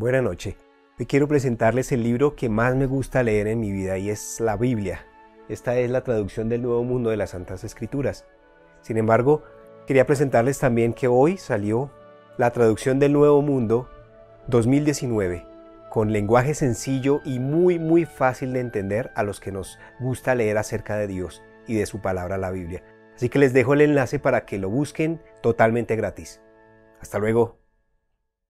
Buenas noches. Hoy quiero presentarles el libro que más me gusta leer en mi vida y es la Biblia. Esta es la traducción del Nuevo Mundo de las Santas Escrituras. Sin embargo, quería presentarles también que hoy salió la Traducción del Nuevo Mundo 2019, con lenguaje sencillo y muy fácil de entender a los que nos gusta leer acerca de Dios y de su palabra, la Biblia. Así que les dejo el enlace para que lo busquen totalmente gratis. Hasta luego.